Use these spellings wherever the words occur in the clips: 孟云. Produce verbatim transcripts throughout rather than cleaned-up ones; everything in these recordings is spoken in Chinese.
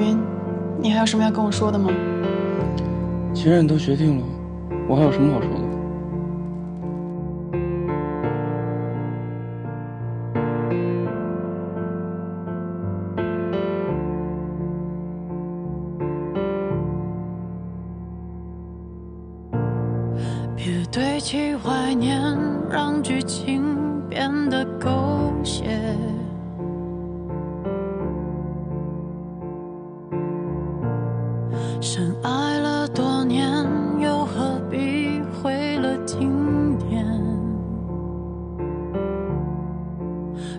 云，你还有什么要跟我说的吗？既然你都决定了，我还有什么好说的？ 别堆砌怀念，让剧情变得狗血。深爱了多年，又何必毁了经典？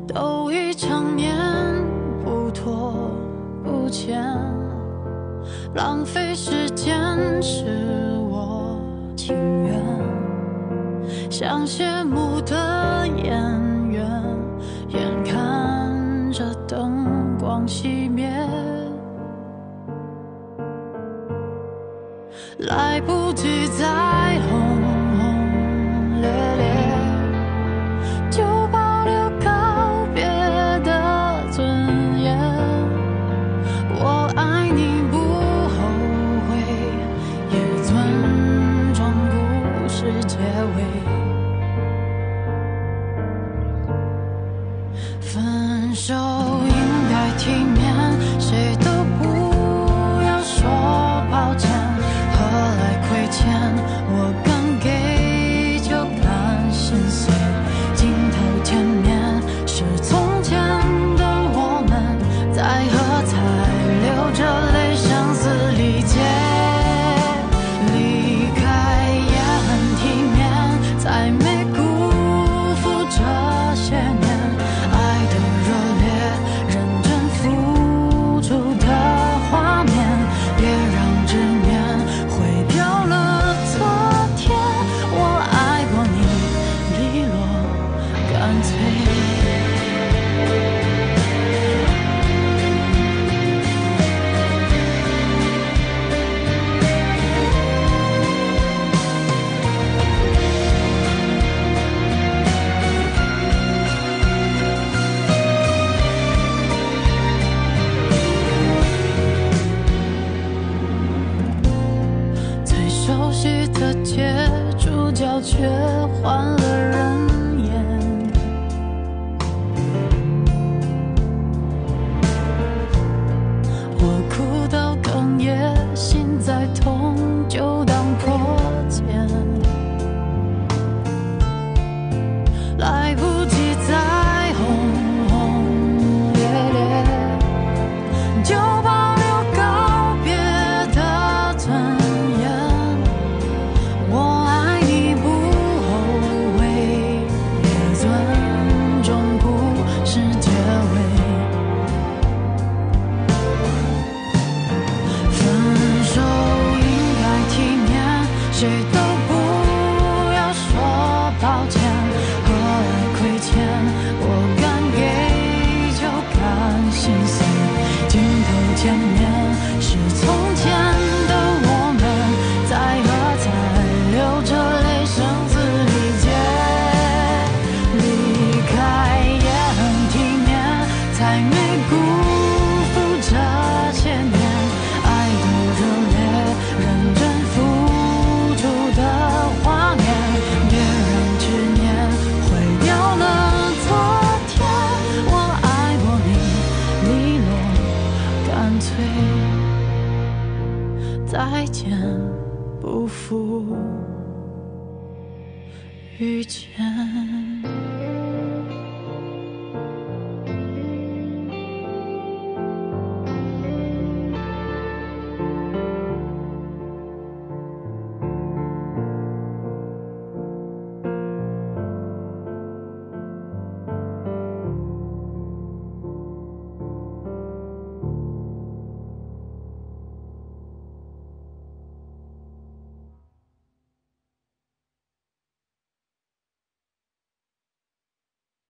都已成年，不拖不欠，浪费时间是我情愿。 像谢幕的演员，眼看着灯光熄灭，来不及再轰轰烈烈，就保留告别的尊严。我爱你不后悔，也尊重故事结尾。 分手应该体面，谁都不要说抱歉，何来亏欠？我敢给就敢深邃，镜头前面是从前的我们，在喝彩，流着泪，声嘶力竭。离开也很体面，才没辜负这些年。 熟悉的街，主角却换了人演。我哭到哽咽，心再痛就当破茧，来不及再轰轰烈烈，就。 谁都不要说抱歉，何来亏欠？我敢给就敢心碎，镜头前面是从前。 再见，不负遇见。